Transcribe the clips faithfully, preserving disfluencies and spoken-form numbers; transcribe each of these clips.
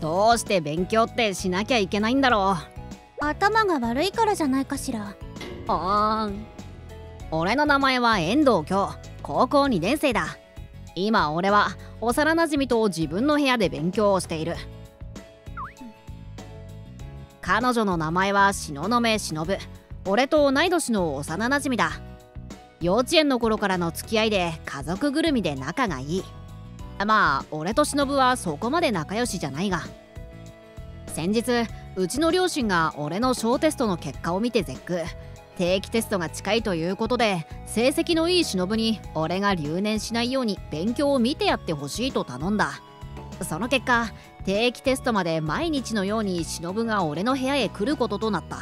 どうして勉強ってしなきゃいけないんだろう。頭が悪いからじゃないかしら。あーん。俺の名前は遠藤京、高校にねん生だ。今俺は幼なじみと自分の部屋で勉強をしている。彼女の名前は東雲忍。俺と同い年の幼なじみだ。幼稚園の頃からの付き合いで家族ぐるみで仲がいい。まあ俺と忍はそこまで仲良しじゃないが、先日うちの両親が俺の小テストの結果を見て絶句。定期テストが近いということで、成績のいい忍に俺が留年しないように勉強を見てやってほしいと頼んだ。その結果、定期テストまで毎日のように忍が俺の部屋へ来ることとなった。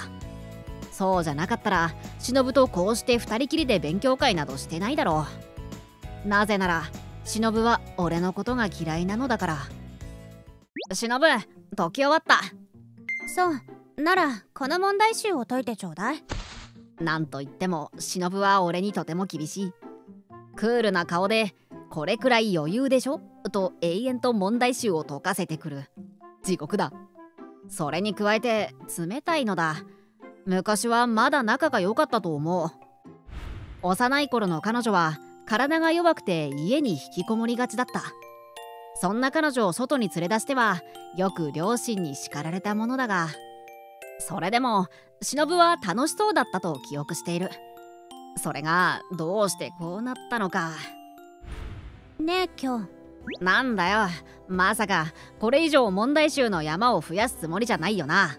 そうじゃなかったら忍とこうしてふたりきりで勉強会などしてないだろう。なぜなら忍は俺のことが嫌いなのだから。忍、解き終わった。そうならこの問題集を解いてちょうだい。なんといっても忍は俺にとても厳しい。クールな顔で「これくらい余裕でしょ?」と永遠と問題集を解かせてくる。地獄だ。それに加えて冷たいのだ。昔はまだ仲が良かったと思う。幼い頃の彼女は体が弱くて家に引きこもりがちだった。そんな彼女を外に連れ出してはよく両親に叱られたものだが、それでも忍は楽しそうだったと記憶している。それがどうしてこうなったのか。ねえ今日。なんだよ、まさかこれ以上問題集の山を増やすつもりじゃないよな。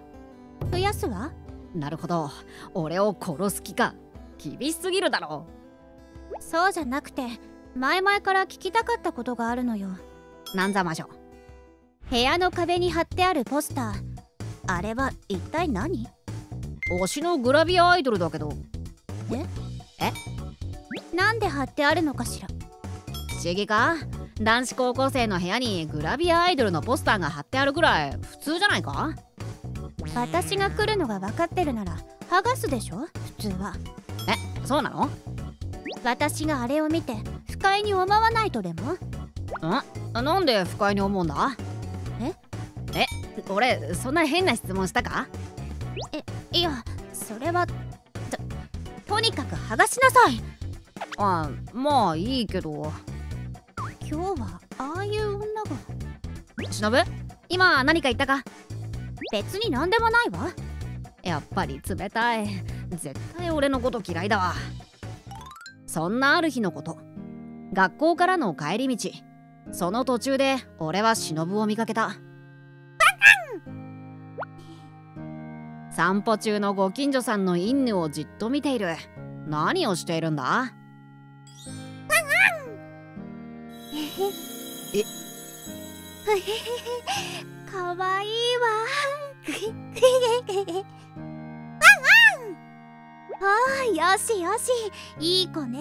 増やすわ。なるほど、俺を殺す気か。厳しすぎるだろう。そうじゃなくて、前々から聞きたかったことがあるのよ。なんざましょ。部屋の壁に貼ってあるポスター、あれは一体何？推しのグラビアアイドルだけど。え？え？なんで貼ってあるのかしら。不思議か？男子高校生の部屋にグラビアアイドルのポスターが貼ってあるくらい普通じゃないか？私が来るのが分かってるなら剥がすでしょ普通は。え、そうなの？私があれを見て不快に思わないとでも？ん？なんで不快に思うんだ？え？え、俺そんな変な質問したか？え、いやそれはと、とにかく剥がしなさい。あ、まあいいけど。今日はああいう女が。しのぶ、今何か言ったか？別に何でもないわ。やっぱり冷たい。絶対俺のこと嫌いだわ。そんなある日のこと、学校からの帰り道、その途中で俺はしのぶを見かけた。散歩中のご近所さんの犬をじっと見ている。何をしているんだ？え？かわいいわ。おー、よしよし、いい子ね。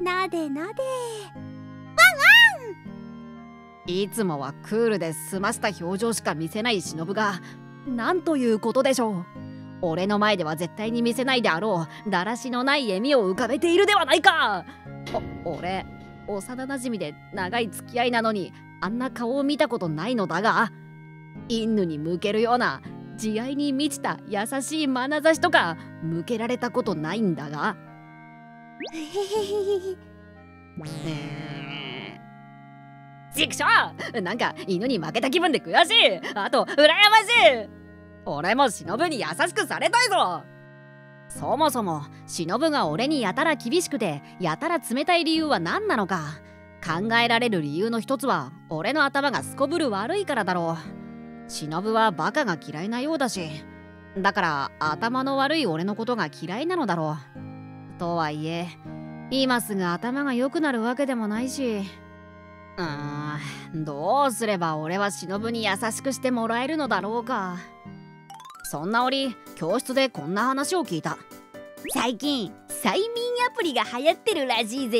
なでなで。いつもはクールで済ました表情しか見せない忍が、なんということでしょう。俺の前では絶対に見せないであろうだらしのない笑みを浮かべているではないか。お、俺幼なじみで長い付き合いなのにあんな顔を見たことないのだが、犬に向けるような慈愛に満ちた優しい眼差しとか向けられたことないんだが。えー、ちくしょう、なんか犬に負けた気分で悔しい。あと羨ましい。俺も忍に優しくされたいぞ。そもそも忍が俺にやたら厳しくてやたら冷たい理由は何なのか。考えられる理由の一つは俺の頭がすこぶる悪いからだろう。忍はバカが嫌いなようだし、だから頭の悪い俺のことが嫌いなのだろう。とはいえ今すぐ頭が良くなるわけでもないし、うーん、どうすれば俺は忍に優しくしてもらえるのだろうか。そんな折、教室でこんな話を聞いた。最近催眠アプリが流行ってるらしいぜ。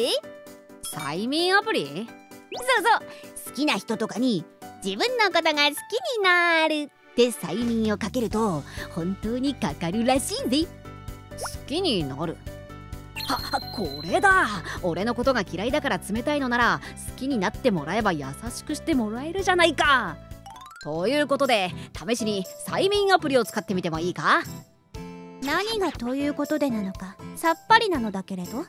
催眠アプリ？そうそう、好きな人とかに自分のことが好きになるって催眠をかけると本当にかかるらしいぜ。好きになる。はっ、これだ。俺のことが嫌いだから冷たいのなら好きになってもらえば優しくしてもらえるじゃないか。ということで試しに催眠アプリを使ってみてもいいか？何がということでなのかさっぱりなのだけれど、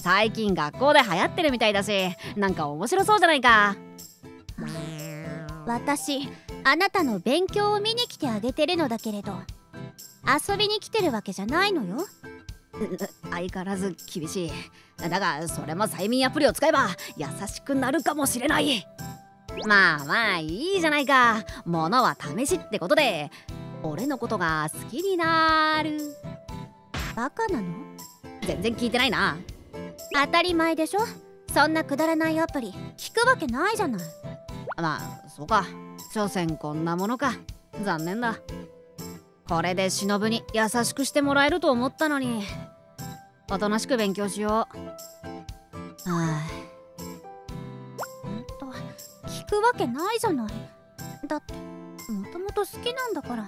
最近学校で流行ってるみたいだし、なんか面白そうじゃないか。私あなたの勉強を見に来てあげてるのだけれど、遊びに来てるわけじゃないのよ。相変わらず厳しい。だがそれも催眠アプリを使えば優しくなるかもしれない。まあまあいいじゃないか。ものは試しってことで俺のことが好きになる。バカなの？全然聞いてないな。当たり前でしょ、そんなくだらないアプリ聞くわけないじゃない。まあそうか、所詮こんなものか。残念だ。これでしのぶに優しくしてもらえると思ったのに。おとなしく勉強しよう。はあ、ほんと聞くわけないじゃない。だってもともと好きなんだから。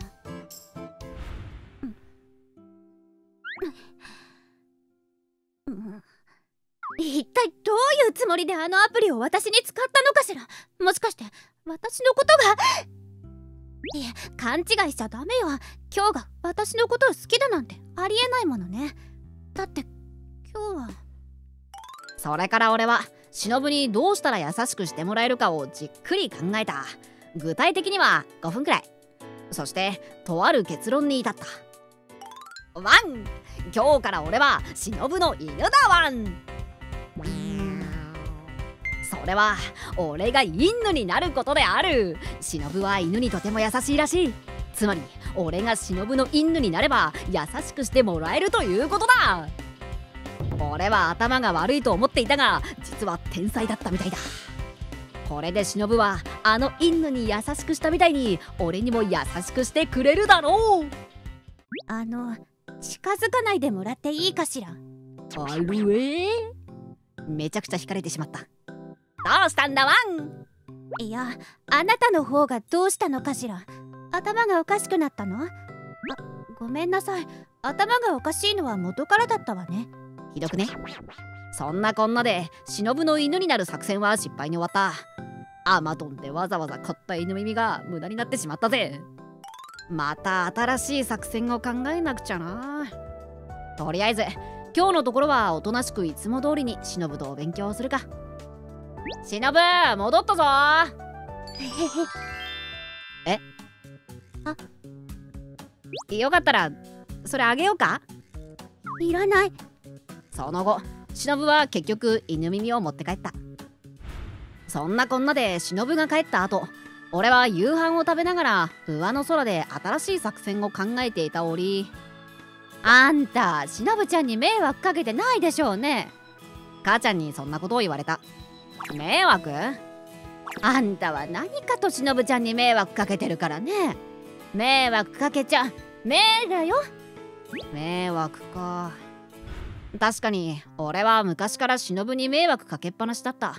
一体どういうつもりであのアプリを私に使ったのかしら。もしかして私のことが…いや、勘違いしちゃダメよ。今日が私のことを好きだなんてありえないものね。だって今日は…それから俺は忍にどうしたら優しくしてもらえるかをじっくり考えた。具体的にはごふんくらい。そしてとある結論に至った。ワン、今日から俺は忍の犬だワン。それは俺が犬になることである。忍は犬にとても優しいらしい。つまり俺が忍の犬になれば優しくしてもらえるということだ。俺は頭が悪いと思っていたが、実は天才だったみたいだ。これで忍はあの犬に優しくしたみたいに俺にも優しくしてくれるだろう。あの近づかないでもらっていいかしら。あるえ、めちゃくちゃ惹かれてしまった。どうしたんだワン。いや、あなたの方がどうしたのかしら。頭がおかしくなったの？あ、ごめんなさい。頭がおかしいのは元からだったわね。ひどくね。そんなこんなで忍の犬になる作戦は失敗に終わった。アマゾンでわざわざ買った犬耳が無駄になってしまったぜ。また新しい作戦を考えなくちゃな。とりあえず今日のところはおとなしくいつも通りに忍とお勉強するか。しのぶ、戻ったぞ。え、あ、よかったらそれあげようか。いらない。その後しのぶは結局犬耳を持って帰った。そんなこんなでしのぶが帰った後、俺は夕飯を食べながら上の空で新しい作戦を考えていた折、あんたしのぶちゃんに迷惑かけてないでしょうね。母ちゃんにそんなことを言われた。迷惑？あんたは何かとしのぶちゃんに迷惑かけてるからね。迷惑かけちゃ迷だよ。迷惑か。確かに俺は昔からしのぶに迷惑かけっぱなしだった。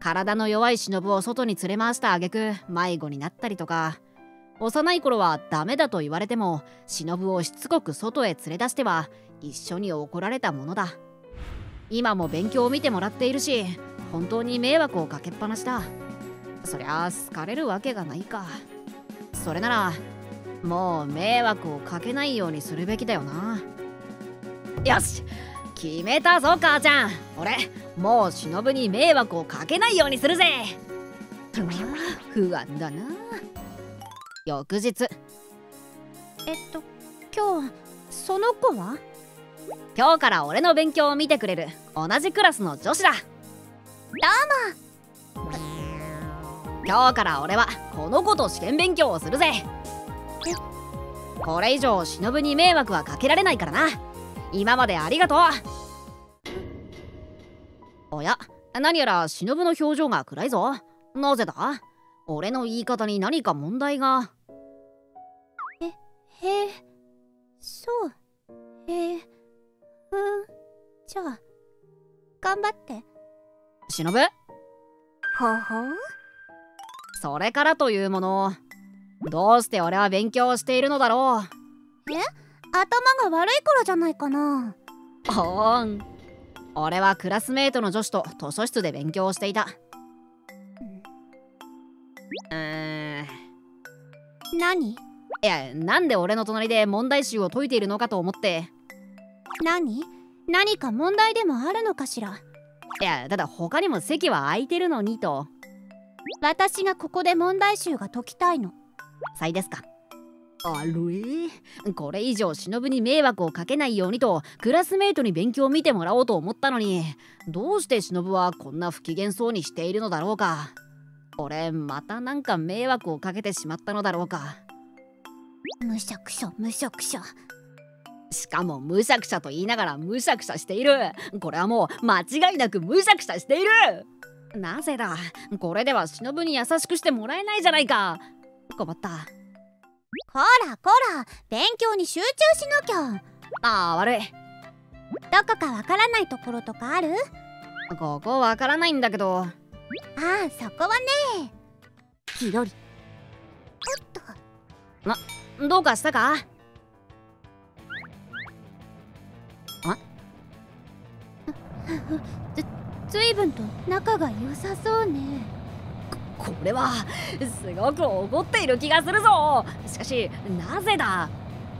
体の弱いしのぶを外に連れ回した挙句迷子になったりとか、幼い頃はダメだと言われてもしのぶをしつこく外へ連れ出しては一緒に怒られたものだ。今も勉強を見てもらっているし、本当に迷惑をかけっぱなしだ。そりゃあ好かれるわけがないか。それならもう迷惑をかけないようにするべきだよな。よし、決めたぞ母ちゃん。俺もうしのぶに迷惑をかけないようにするぜ。不安だな。翌日。えっと今日その子は？今日から俺の勉強を見てくれる同じクラスの女子だ。どうも。今日から俺はこの子と試験勉強をするぜ。これ以上しのぶに迷惑はかけられないからな。今までありがとう。おや、何やらしのぶの表情が暗いぞ。なぜだ？俺の言い方に何か問題が。え、へえ、そう、へえ、うん、じゃあ、頑張って。しのぶ？ほほう。それからというもの、どうして俺は勉強をしているのだろう。え？頭が悪いからじゃないかな。ほーん。俺はクラスメートの女子と図書室で勉強をしていた。うーん。何？いや、なんで俺の隣で問題集を解いているのかと思って。何？何か問題でもあるのかしら。いや、ただ他にも席は空いてるのにと。私がここで問題集が解きたいの。さいですか。あれ、これ以上忍に迷惑をかけないようにとクラスメイトに勉強を見てもらおうと思ったのに、どうして忍はこんな不機嫌そうにしているのだろうか。俺またなんか迷惑をかけてしまったのだろうか。むしゃくしゃむしゃくしゃ。しかもむしゃくしゃと言いながらむしゃくしゃしている。これはもう間違いなくむしゃくしゃしている。なぜだ。これでは忍に優しくしてもらえないじゃないか。困った。こらこら、勉強に集中しなきゃ。ああ、悪い。どこかわからないところとかある？ここわからないんだけど。ああ、そこはね。ひどり。おっと。な、どうかしたか？ず、ずいぶんと仲が良さそうね。こ、これはすごく怒っている気がするぞ。しかしなぜだ。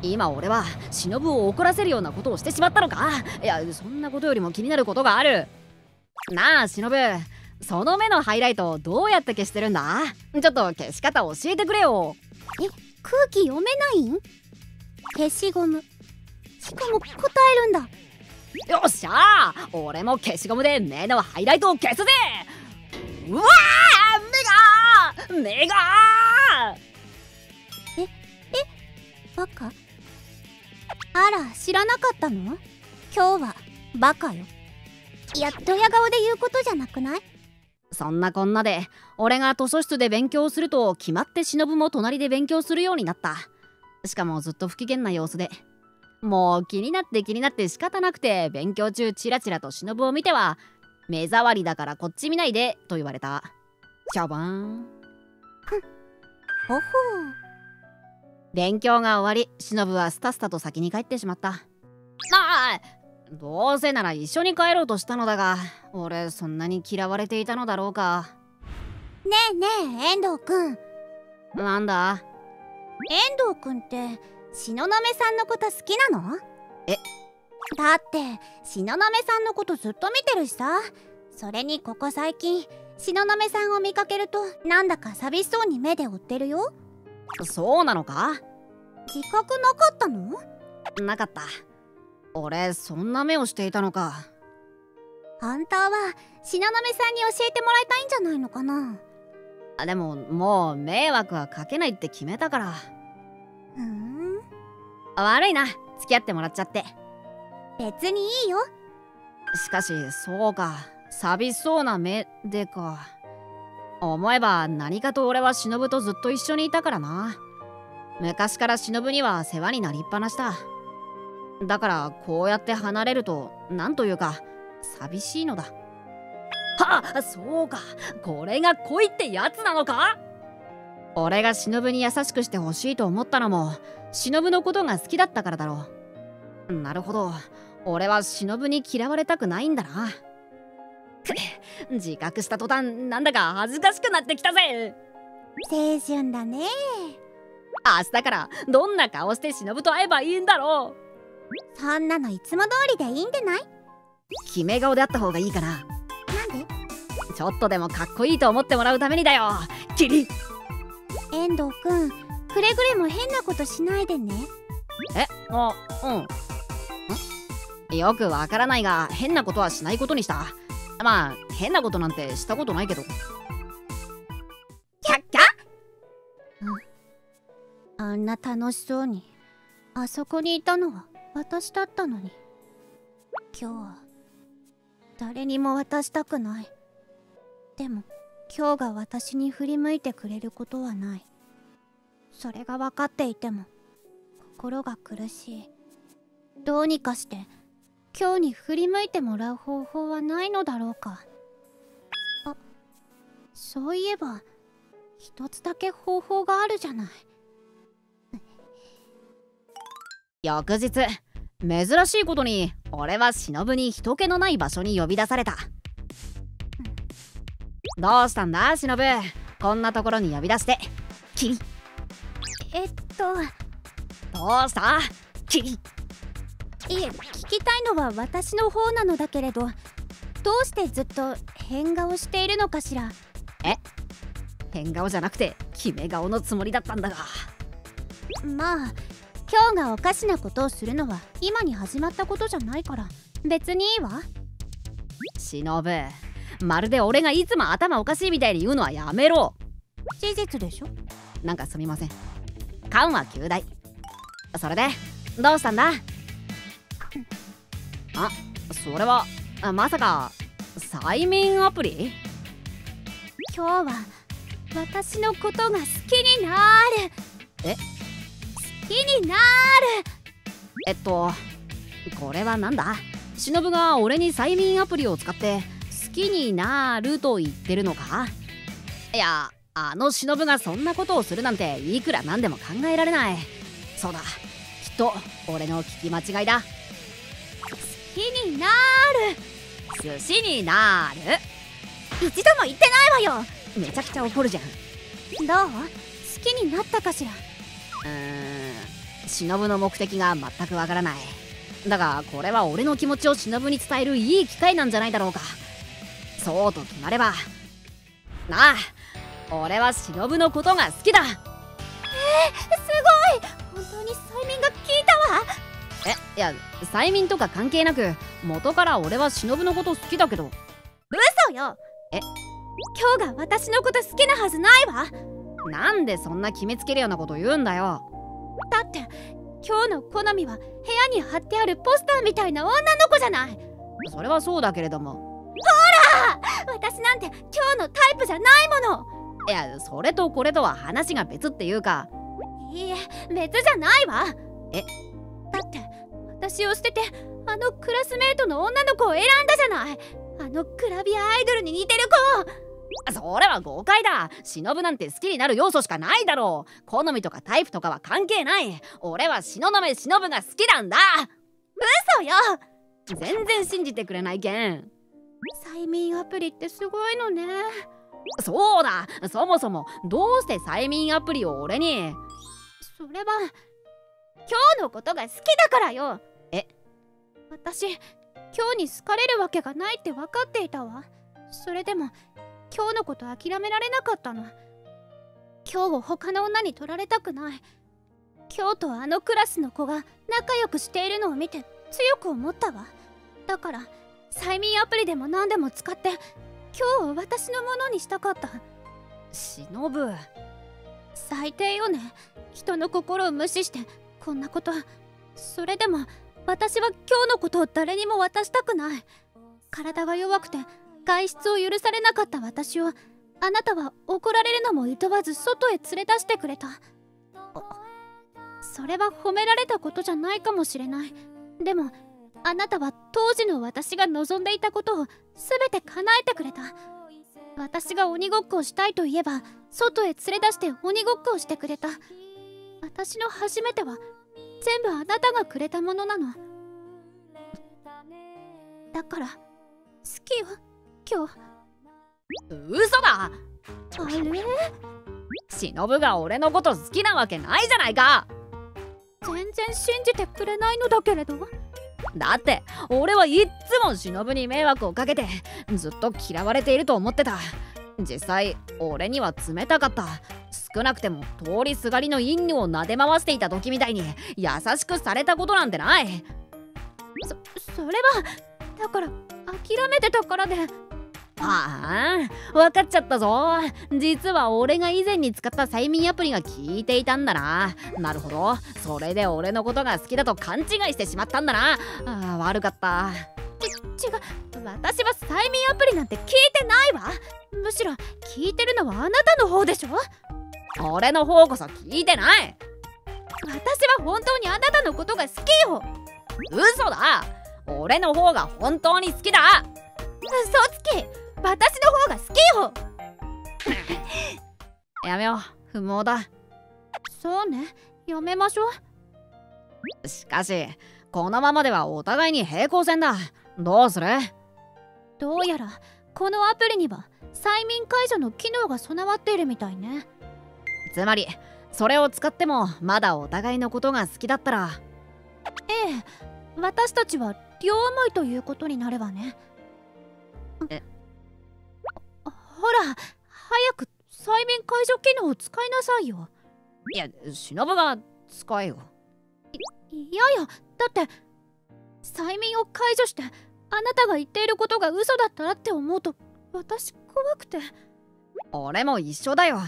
今俺は忍を怒らせるようなことをしてしまったのか。いや、そんなことよりも気になることがある。なあ忍、その目のハイライトどうやって消してるんだ。ちょっと消し方教えてくれよ。え、空気読めないん？消しゴム。しかも答えるんだ。よっしゃー、俺も消しゴムで目のハイライトを消すぜ。うわー、目がー目がー。ええ、バカ。あら、知らなかったの。今日はバカよ。いや、ドヤ顔で言うことじゃなくない？そんなこんなで俺が図書室で勉強すると決まって忍も隣で勉強するようになった。しかもずっと不機嫌な様子で、もう気になって気になって仕方なくて、勉強中チラチラと忍を見ては「目障りだからこっち見ないで」と言われた。シャバン。ふん。ほほう。勉強が終わり、忍はスタスタと先に帰ってしまった。ああ、どうせなら一緒に帰ろうとしたのだが、俺そんなに嫌われていたのだろうか。ねえねえ遠藤くん。なんだ？遠藤くんって東雲さんのこと好きなの？え、だって東雲さんのことずっと見てるしさ。それにここ最近東雲さんを見かけるとなんだか寂しそうに目で追ってるよ。そうなのか？自覚なかったの？なかった。俺そんな目をしていたのか。本当は東雲さんに教えてもらいたいんじゃないのかな。あ、でももう迷惑はかけないって決めたから。うん、悪いな、付き合ってもらっちゃって。別にいいよ。しかしそうか、寂しそうな目でか。思えば何かと俺は忍とずっと一緒にいたからな。昔から忍には世話になりっぱなしだ。だからこうやって離れるとなんというか寂しいのだ。はっ、そうか、これが恋ってやつなのか。俺が忍に優しくしてほしいと思ったのも忍のことが好きだったからだろう。なるほど、俺は忍に嫌われたくないんだな。自覚した途端なんだか恥ずかしくなってきたぜ。青春だね。明日からどんな顔して忍と会えばいいんだろう。そんなのいつも通りでいいんでない？決め顔であった方がいいかな。なんで？ちょっとでもかっこいいと思ってもらうためにだよ。キリッ。遠藤くん、くれぐれも変なことしないでね。え、あ、うん。ん？よくわからないが変なことはしないことにした。まあ変なことなんてしたことないけど。キャッキャッ。あんな楽しそうにあそこにいたのは私だったのに、今日は誰にも渡したくない。でも今日が私に振り向いてくれることはない。それが分かっていても心が苦しい。どうにかして今日に振り向いてもらう方法はないのだろうか。あ、そういえば一つだけ方法があるじゃない。翌日、珍しいことに俺は忍に人気のない場所に呼び出された。どうしたんだ忍、こんなところに呼び出して。キリ。えっとどうさきいえ、聞きたいのは私の方なのだけれど、どうしてずっと変顔しているのかしら。え、変顔じゃなくて決め顔のつもりだったんだが。まあ今日がおかしなことをするのは今に始まったことじゃないから別にいいわ。しのぶ、まるで俺がいつも頭おかしいみたいに言うのはやめろ。事実でしょ。なんかすみません。缶はきゅうだい。それでどうしたんだ。あ、それはまさか催眠アプリ。今日は私のことが好きになる。え、好きになる。えっとこれはなんだ。しのぶが俺に催眠アプリを使って好きになると言ってるのか。いや、あのしのぶがそんなことをするなんていくらなんでも考えられない。そうだ、きっと俺の聞き間違いだ。好きになる、寿司になる。一度も言ってないわよ。めちゃくちゃ怒るじゃん。どう、好きになったかしら。うーん、しのぶの目的が全くわからない。だがこれは俺の気持ちをしのぶに伝えるいい機会なんじゃないだろうか。そうと決まればなあ、俺はしのぶのことが好きだ。えー、すごい、本当に催眠が効いたわ。え、いや催眠とか関係なく元から俺はしのぶのこと好きだけど。嘘よ。え、今日が私のこと好きなはずないわ。なんでそんな決めつけるようなこと言うんだよ。だって今日の好みは部屋に貼ってあるポスターみたいな女の子じゃない。それはそうだけれども。ほら、私なんて今日のタイプじゃないもの。いや、それとこれとは話が別っていうか。いいえ、別じゃないわ。え、だって私を捨ててあのクラスメートの女の子を選んだじゃない。あのグラビアアイドルに似てる子。それは誤解だ。しのぶなんて好きになる要素しかないだろう。好みとかタイプとかは関係ない。俺はしののめしのぶが好きなんだ。嘘よ。全然信じてくれないけん。催眠アプリってすごいのね。そうだ、そもそもどうして催眠アプリを俺に。それは今日のことが好きだからよ。え、私今日に好かれるわけがないって分かっていたわ。それでも今日のこと諦められなかったの。今日を他の女に取られたくない。今日とあのクラスの子が仲良くしているのを見て強く思ったわ。だから催眠アプリでも何でも使って今日を私のものにしたかった。しのぶ、最低よね。人の心を無視してこんなこと。それでも私は今日のことを誰にも渡したくない。体が弱くて外出を許されなかった私をあなたは怒られるのも厭わず外へ連れ出してくれた。それは褒められたことじゃないかもしれない。でもあなたは当時の私が望んでいたことを全て叶えてくれた。私が鬼ごっこをしたいと言えば外へ連れ出して鬼ごっこをしてくれた。私の初めては全部あなたがくれたものなの。だから好きよ、今日。嘘だ。あれ、しのぶが俺のこと好きなわけないじゃないか。全然信じてくれないのだけれど。だって俺はいっつもしのぶに迷惑をかけてずっと嫌われていると思ってた。実際俺には冷たかった。少なくても通りすがりの犬を撫で回していた時みたいに優しくされたことなんてない。そそれはだから諦めてたからで。ああ、分かっちゃったぞ。実は俺が以前に使った催眠アプリが効いていたんだな。なるほど、それで俺のことが好きだと勘違いしてしまったんだな。あ、悪かった。ち違う、私は催眠アプリなんて聞いてないわ。むしろ聞いてるのはあなたの方でしょ。俺の方こそ聞いてない。私は本当にあなたのことが好きよ。嘘だ、俺の方が本当に好きだ。嘘つき、私の方が好きよ。やめよう、不毛だ。そうね、やめましょう。しかしこのままではお互いに平行線だ。どうする？どうやらこのアプリには催眠解除の機能が備わっているみたいね。つまりそれを使ってもまだお互いのことが好きだったら。ええ、私たちは両思いということになればね。え、ほら早く催眠解除機能を使いなさいよ。いや、忍が使えよ。い, いやいや、だって催眠を解除してあなたが言っていることが嘘だったらって思うと私怖くて。俺も一緒だよ。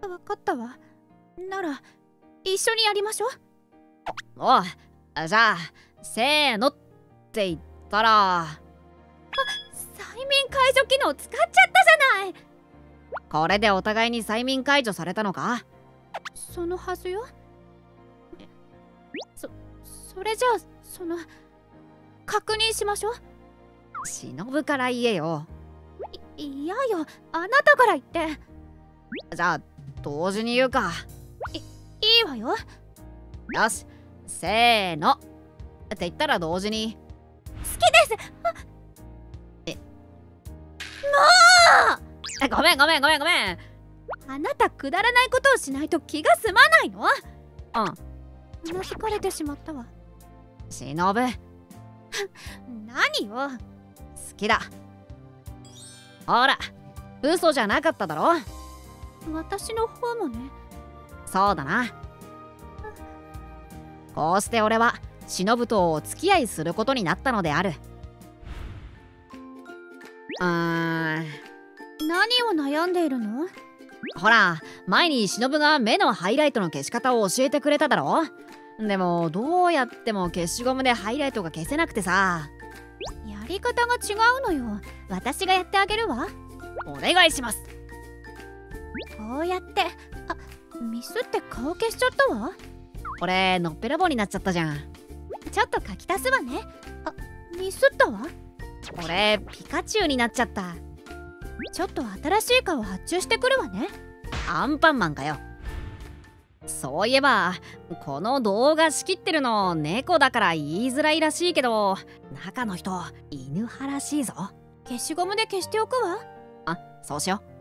分かったわ。なら一緒にやりましょう。おう、じゃあせーのって言ったら。あ、催眠解除機能使っちゃったじゃない。これでお互いに催眠解除されたのか。そのはずよ。そそれじゃあその確認しましょう。忍から言えよ。 い, いやよ、あなたから言って。じゃあ同時に言うか。 い, いいわよ。よし、せーのって言ったら同時に好きです。え、もうえ、ごめんごめんごめんごめん。あなたくだらないことをしないと気が済まないの。うん、うなずかれてしまったわ。忍何よ。好きだ。ほら嘘じゃなかっただろ。私の方もね。そうだな。こうして俺は忍とお付き合いすることになったのである。うーん、何を悩んでいるの。ほら前に忍が目のハイライトの消し方を教えてくれただろ。でもどうやっても消しゴムでハイライトが消せなくてさ。やり方が違うのよ。私がやってあげるわ。お願いします。こうやって。あ、ミスって顔消しちゃったわ。これのっぺらぼうになっちゃったじゃん。ちょっと書き足すわね。あ、ミスったわ。これピカチュウになっちゃった。ちょっと新しい顔発注してくるわね。アンパンマンかよ。そういえばこの動画仕切ってるの猫だから言いづらいらしいけど、中の人犬派らしいぞ。消しゴムで消しておくわ。あ、そうしよう。